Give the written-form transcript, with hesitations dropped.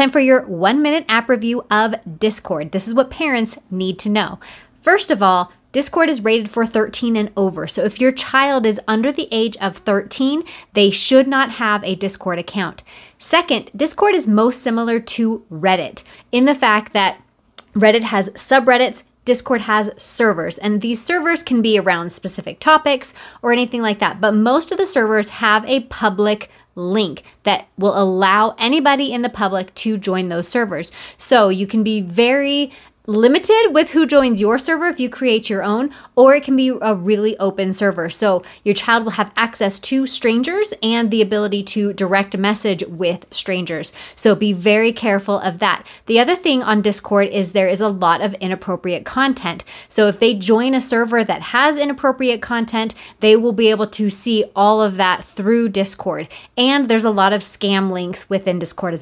time for your 1-minute app review of Discord. This is what parents need to know. First of all, Discord is rated for 13 and over. So if your child is under the age of 13, they should not have a Discord account. Second, Discord is most similar to Reddit in the fact that Reddit has subreddits, Discord has servers, and these servers can be around specific topics or anything like that. But most of the servers have a public link that will allow anybody in the public to join those servers. So you can be very limited with who joins your server if you create your own, or it can be a really open server. So your child will have access to strangers and the ability to direct message with strangers. So be very careful of that. The other thing on Discord is there is a lot of inappropriate content. So if they join a server that has inappropriate content, they will be able to see all of that through Discord. And there's a lot of scam links within Discord as well.